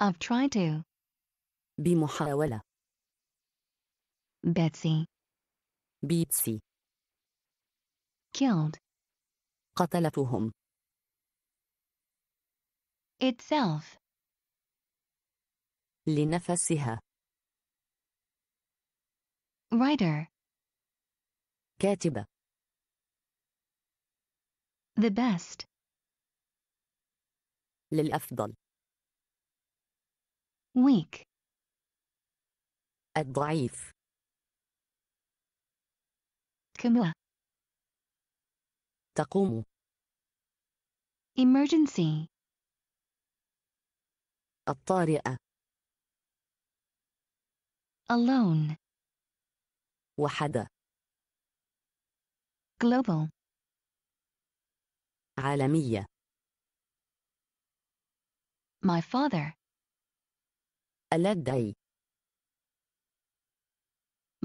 I've tried to. بمحاولة. Betsy. بيبسي. Killed. قتلتهم. Itself. لنفسها. Writer. كاتبة. The best. للأفضل. Weak. الضعيف. كموة. تقوم. Emergency. الطارئة. Alone. وحدة. Global. عالمية. My father. لدي.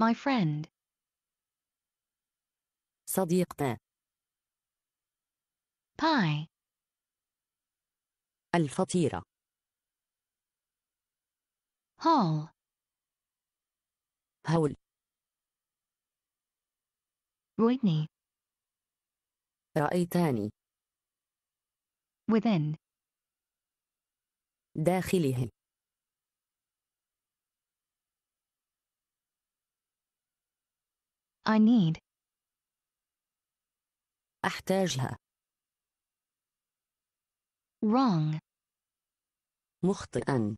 My friend. صديقنا. Pie. الفطيرة. Hall. هول. رأيتني. رأيتاني. Within. داخله. I need. أحتاجها. Wrong. مخطئا.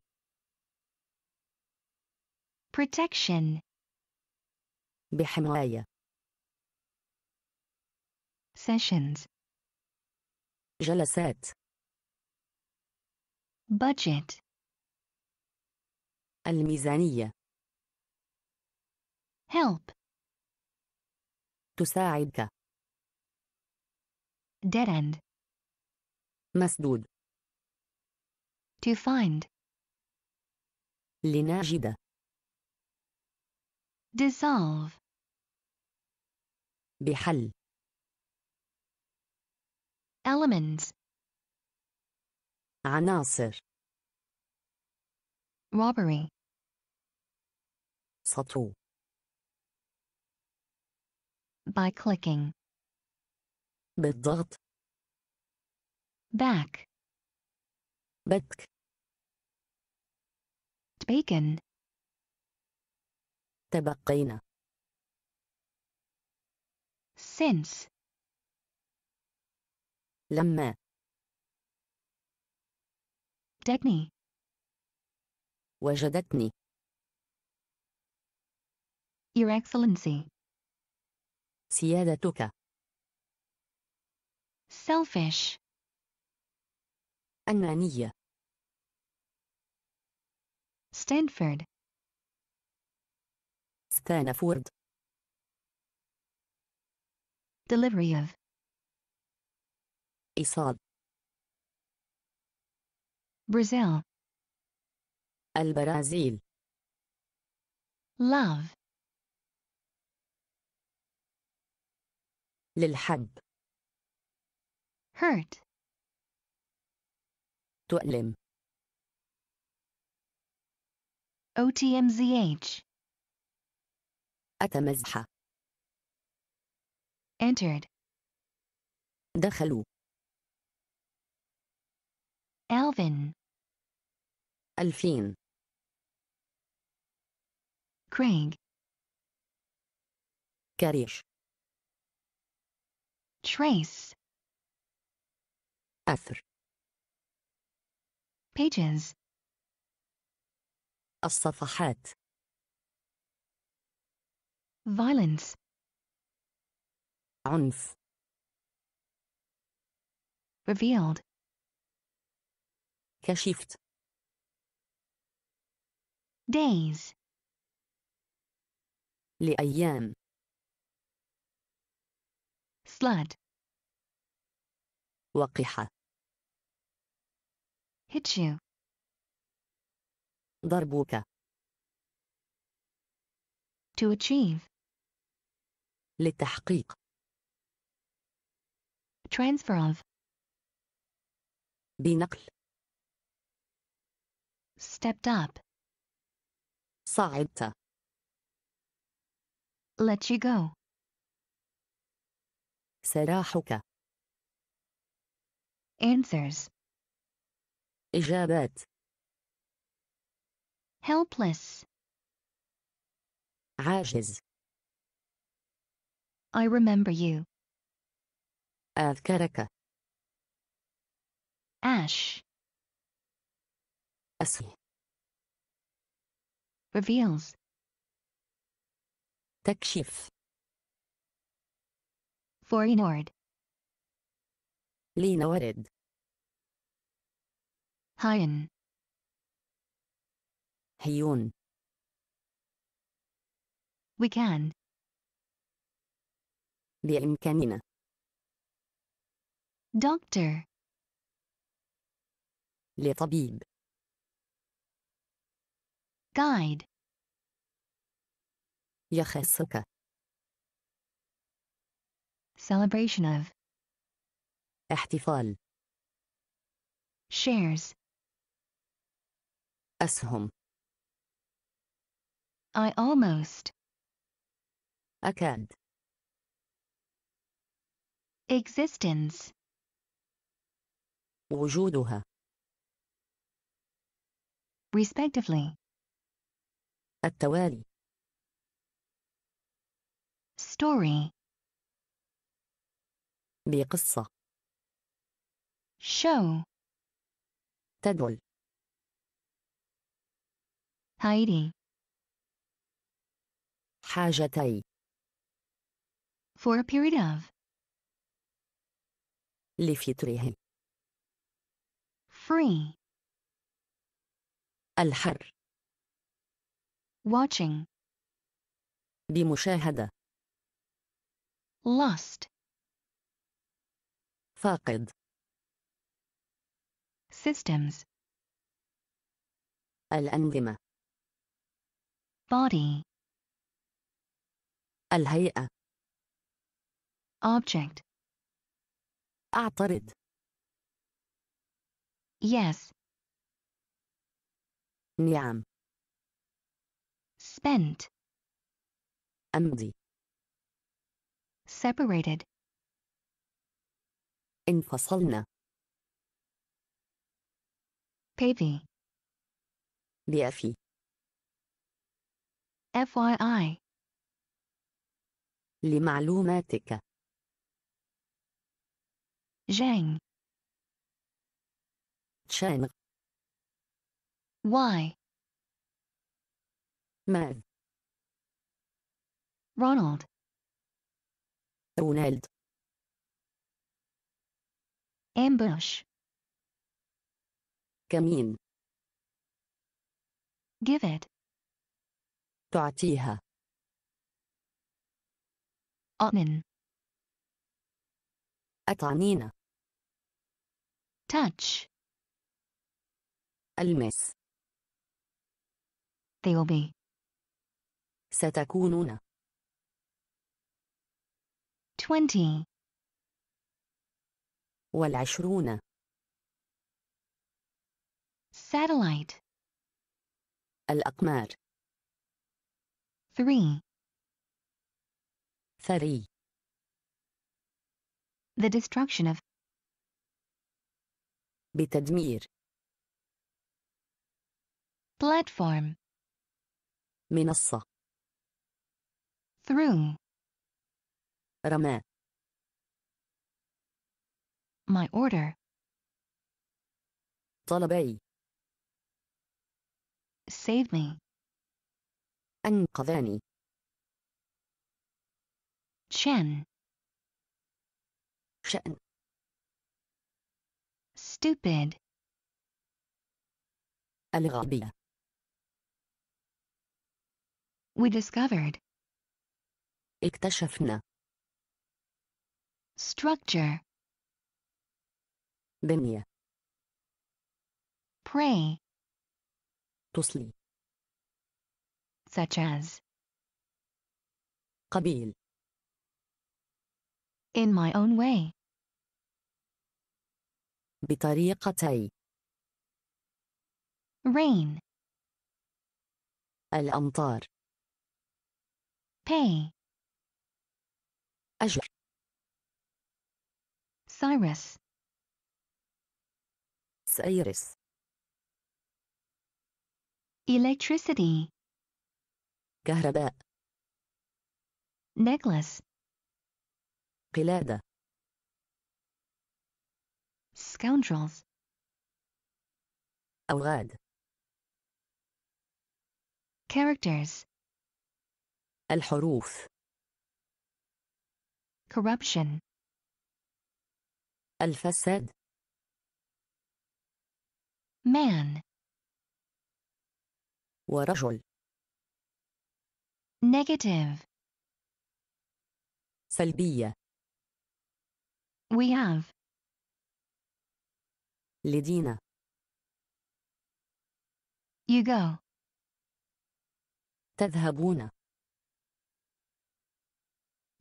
Protection. بحماية. Sessions. جلسات. Budget. الميزانية. Help. تساعدك. Dead end. مسدود. To find. لنجد. Dissolve. بحل. Elements. عناصر. Robbery. سطو. By clicking. بالضغط. Back. بك. Bacon. تبقينا. Since. لما. وجدتني. وجدتني. Your Excellency. سيادتك. Selfish. أنانية. Stanford. ستانفورد. Delivery of. إيصال. Brazil. البرازيل. Love. للحب. Hurt. تؤلم. OTMZH. أتمزح. Entered. دخلوا. Alvin. ألفين. Craig. كريش. Trace. أثر. Pages. الصفحات. Violence. عنف. Revealed. كشفت. Days. لأيام. Slut. وقحة. Hit you. ضربك. To achieve. للتحقيق. Transfer of. بنقل. stepped up. صعدت. Let you go. سراحك. Answers. إجابات. Helpless. عاجز. I remember you. أذكرك. Ash. أسهل. Reveals. تكشف. Forward. لنورد. هين. هيون. We can. بإمكاننا. Doctor. لطبيب. Guide. يخصك. Celebration of. احتفال. Shares. أسهم. I almost. أكاد. Existence. وجودها. Respectively. التوالي. Story. بقصة. Show. تدل. Heidi. حاجتي. For a period of. لفتره. Free. الحر. Watching. بمشاهدة. Lost. فاقد. Systems. الأنظمة. Body. الهيئة. Object. أعترض. Yes. نعم. Spent. أمضي. Separated. انفصلنا. Pavy. بأفي. FYI. لمعلوماتك. Zhang. شانغ. Why. ماذ. Ronald. رونالد. Ambush. كمين. Give it. تعطيها. أطمن. أطعنينا. Touch. ألمس. They will be. ستكونون. 20. والعشرون. Satellite. الأقمار. 3. ثري. The destruction of. بتدمير. Platform. منصة. Through. رماء. My order. طلبي. Save me. أنقذاني. Chen. شأن. Stupid. الغبية. We discovered. اكتشفنا. Structure. بنية. Pray. تصلي. Such as. قبيل. In my own way. بطريقتي. rain الأمطار pay أجر Cyrus سيرس electricity كهرباء necklace قلادة scoundrels أوغاد characters الحروف corruption الفساد man ورجل negative سلبية we have لدينا you go تذهبون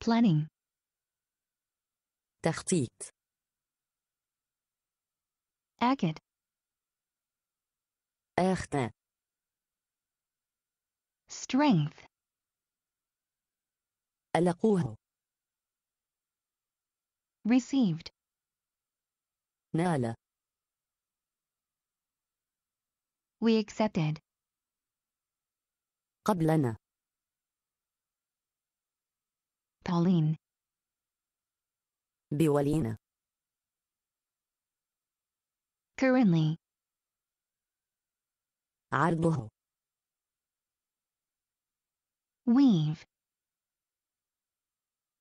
planning تخطيط أكد أخطاء strength ألقوه received نال we accepted قبلنا Pauline بولينا currently عرضه weave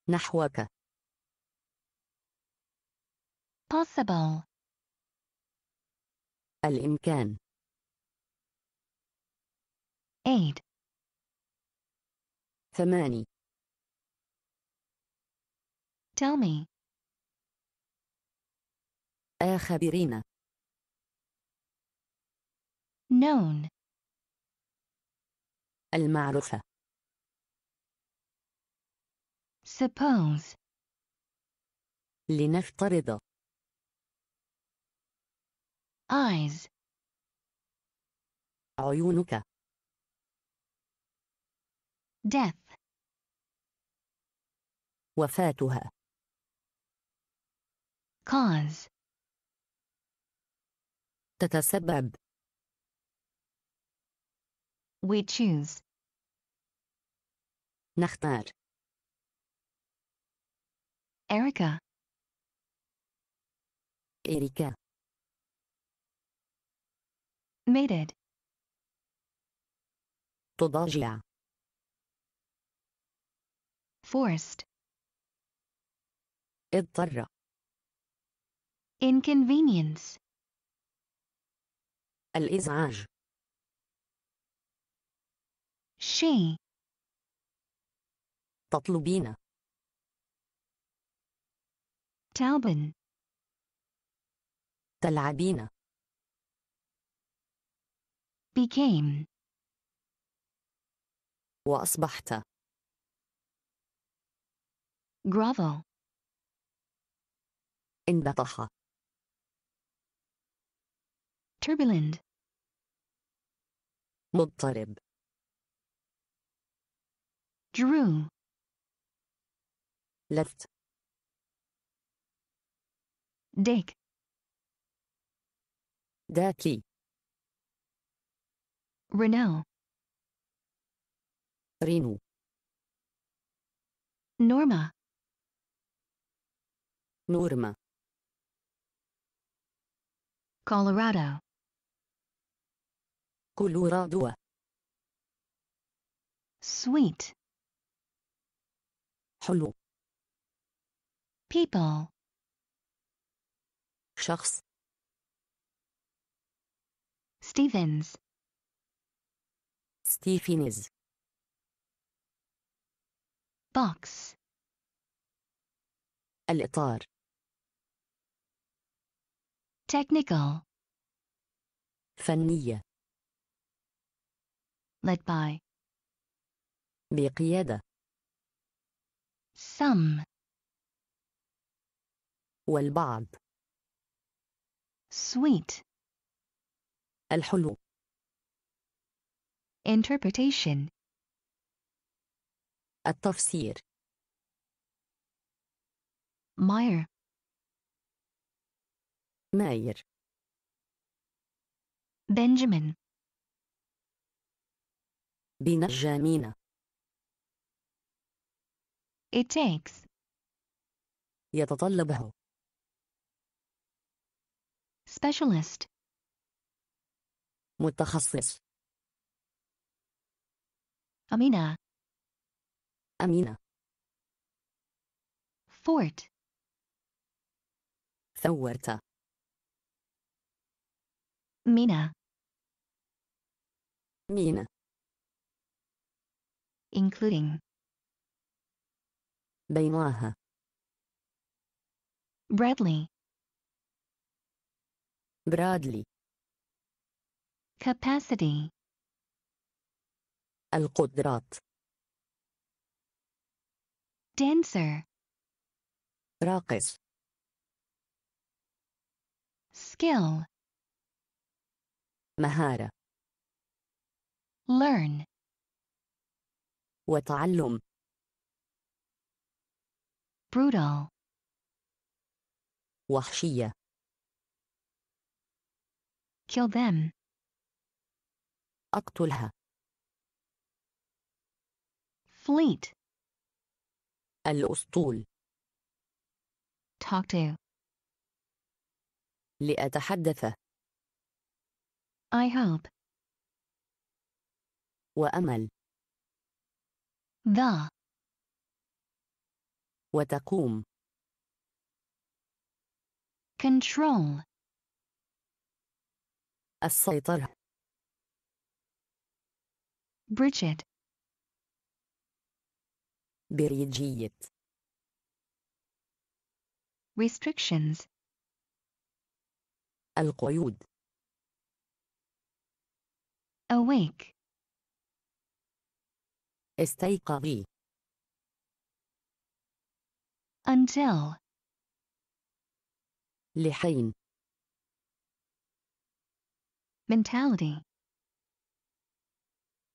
نحوك possible الإمكان aid ثماني tell me أخبرينا known المعروفة suppose لنفترض eyes عيونك death وفاتها cause تتسبب we choose نختار Erica إريكا mated تضاجع forced اضطر inconvenience الإزعاج she تطلبين تلعبن تلعبين became وأصبحت grovel انبطح turbulent مضطرب drew لفت dig داكي Renault رينو Norma نورما Colorado كولورادو sweet حلو people شخص Stevens ستيفينز box الإطار technical فنية led by بقيادة some والبعض sweet الحلو interpretation التفسير Meyer ماير Benjamin بنجامين It takes يتطلبه Specialist متخصص أمينة أمينة Fort ثورت مينا مينا Including بينها Bradley برادلي Capacity القدرات Dancer راقص Skill مهارة Learn وتعلم Brutal وحشية Kill them أقتلها Fleet الأسطول Talk to لأتحدث I hope وأمل The وتقوم Control السيطرة Bridget بريجيت Restrictions القيود Awake استيقظي Until لحين Mentality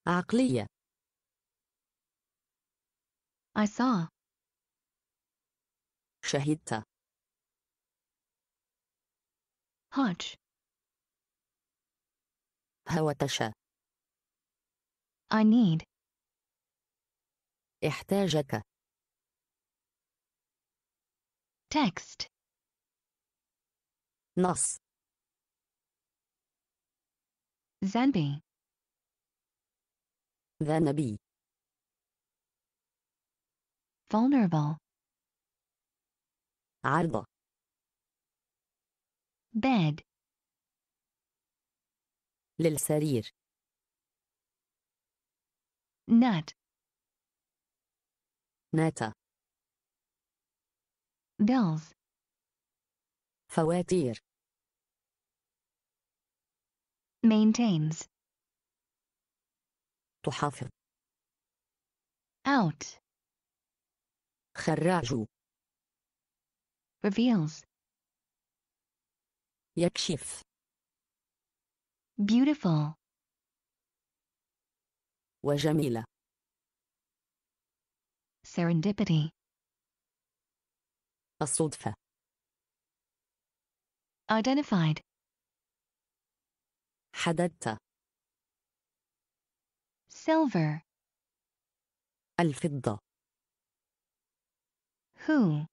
عقلية I saw شهدت Hodge هوتش I need احتاجك Text نص ذنبي ذنبي Vulnerable عرضة Bed للسرير Nut ناتا Bells فواتير Maintains تحافظ Out خراج Reveals يكشف Beautiful وجميلة Serendipity الصدفة Identified حددت Silver الفضة Who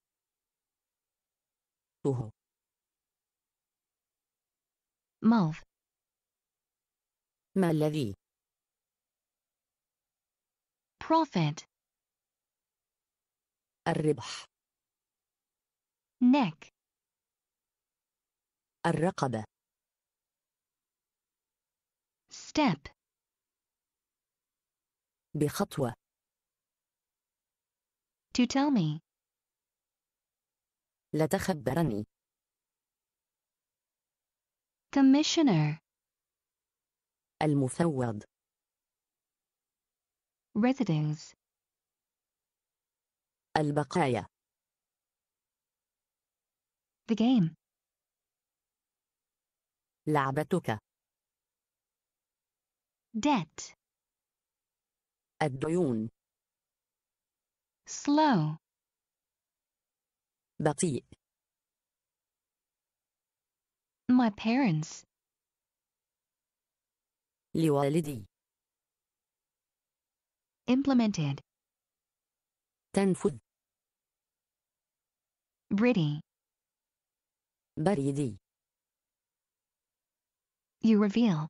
هو Mouth ما الذي Profit الربح Neck الرقبة Step بخطوة To tell me لتخبرني Commissioner المفوض Residues البقايا The game لعبتك Debt الديون. slow. بطيء. my parents. لوالدي. implemented. تنفذ. Britty. بريدي. you reveal.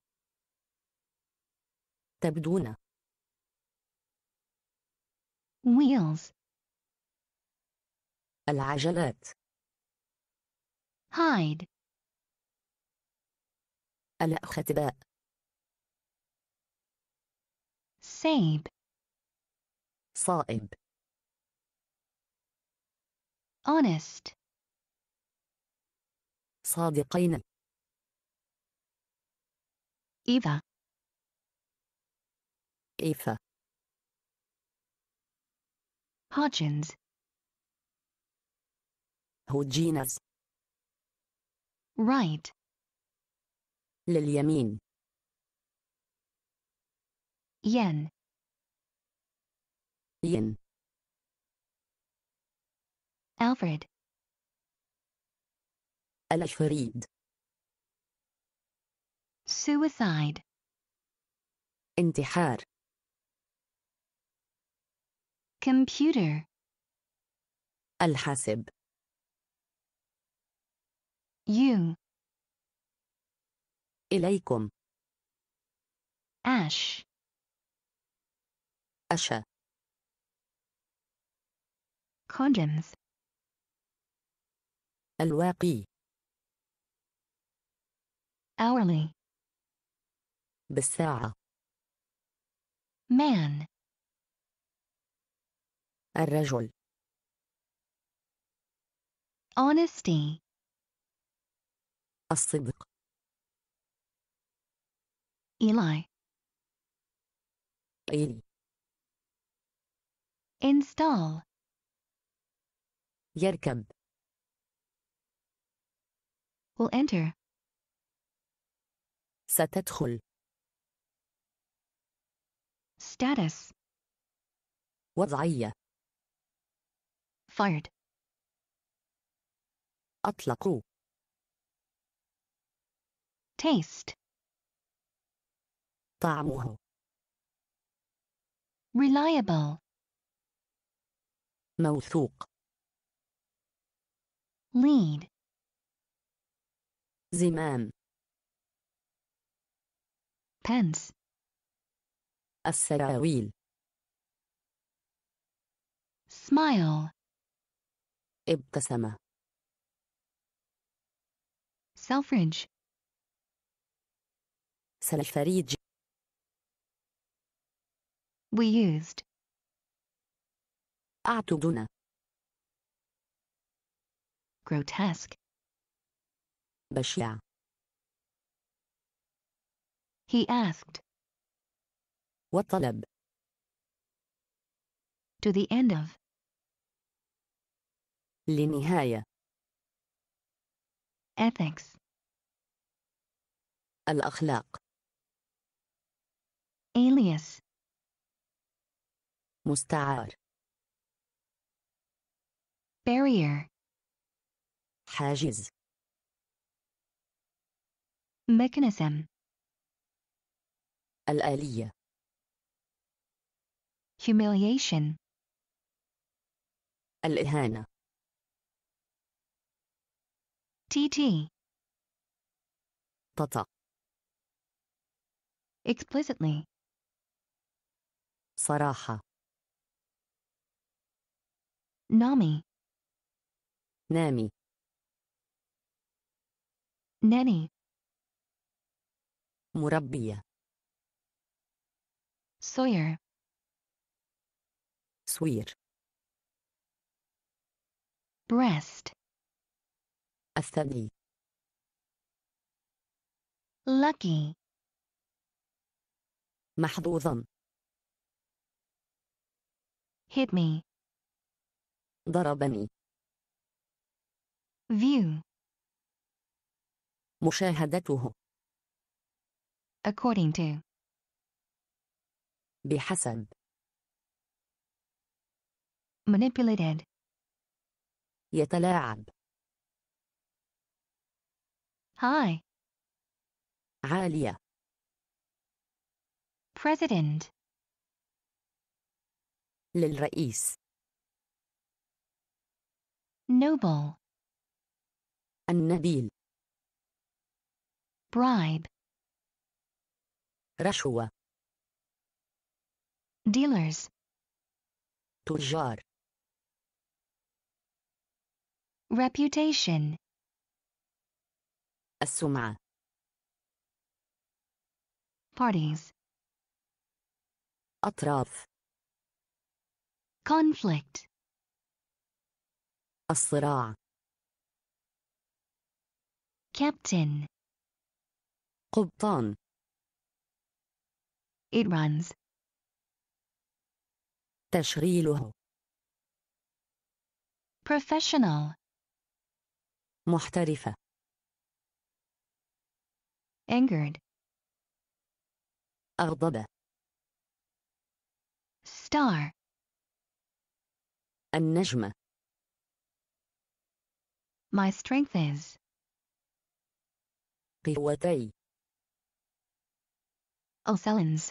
تبدون. wheels. العجلات. hide. الأختباء. save. صائب. honest. صادقين. إذا. إيفا. Hodgins. هوجينز. right. لليمين. ين. ين. Alfred. الأشفريد. suicide. انتحار. computer. الحاسب. you. إليكم. ash. أشا. condoms. الواقي. hourly. بالساعة. man. الرجل. honesty. الصدق. Eli. إيلي. install. يركب. will enter. ستدخل. status. وضعية. fired. أطلقوا. taste. طعمه. reliable. موثوق. lead. زمام. pens. السراويل. smile. ابتسم. selfridge. سلفريج. we used. اعتدنا. grotesque. بشع. he asked. وطلب. to the end of. لنهاية. ethics. الأخلاق. alias. مستعار. barrier. حاجز. mechanism. الآلية. humiliation. الإهانة. TT. تطا. explicitly. صراحة. نامي. نامي. nanny. مربية. sawyer. سوير. breast. الثدي. lucky. محظوظا. hit me. ضربني. view. مشاهدته. according to. بحسب. manipulated. يتلاعب. high. عالية. president. للرئيس. noble. النبيل. bribe. رشوة. dealers. تجار. reputation. السمعة. parties. أطراف. conflict. الصراع. captain. قبطان. it runs. تشغيله. professional. محترفة. angered. أغضبه. star. النجمة. my strength is. قوتي. السلنز.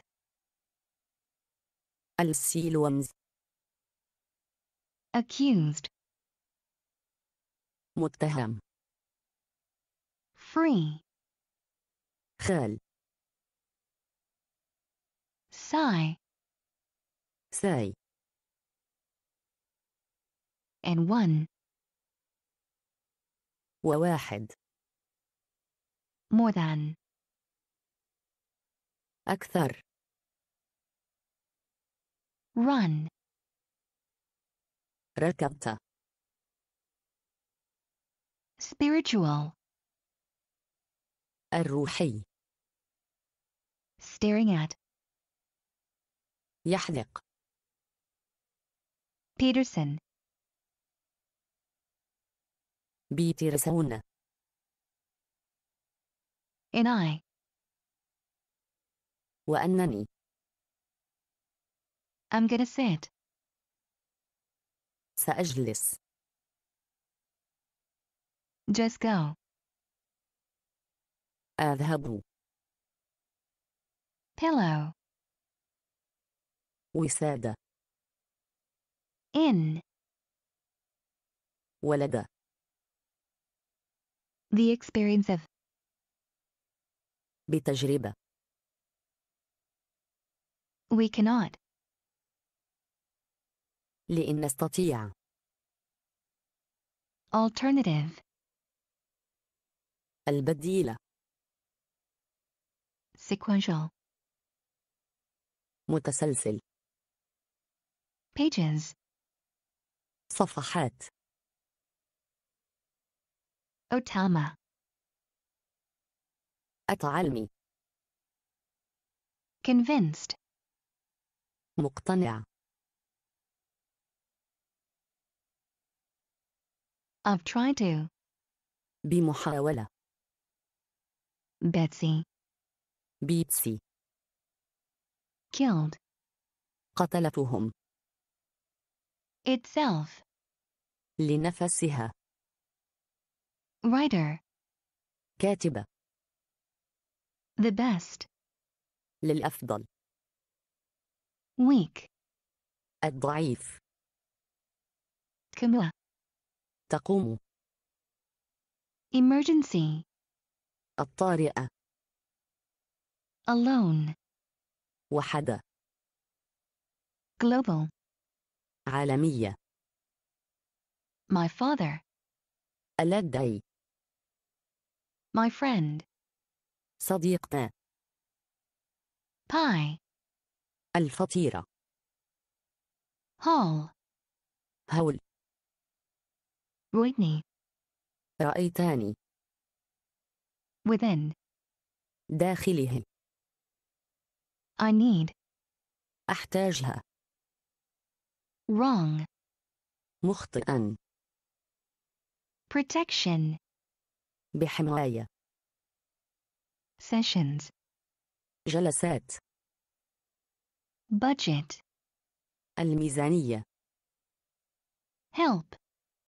السيلومز. accused. متهم. free. خال. sigh. ساي. and one. وواحد. more than. أكثر. run. ركبت. spiritual. الروحي. staring at. يحلق. Peterson. بيترسون. and I. وأنني. I'm gonna sit. سأجلس. just go. أذهب. pillow. وسادة. in. ولد. the experience of. بتجربة. we cannot. لأن نستطيع. alternative. البديلة. sequential. متسلسل. pages. صفحات. أتعلم. أتعلم. convinced. مقتنع. I've tried to. بمحاولة. Betsy. بيتسي. killed. قتلتهم. itself. لنفسها. writer. كاتبة. the best. للأفضل. weak. الضعيف. كموة. تقوم. emergency. الطارئة. alone. وحدة. global. عالمية. my father. لدي. my friend. صديقنا. pie. الفطيرة. hall. هول. رأيتني. رأيتاني. within. داخله. I need. أحتاجها. wrong. مخطئا. protection. بحماية. sessions. جلسات. budget. الميزانية. Help!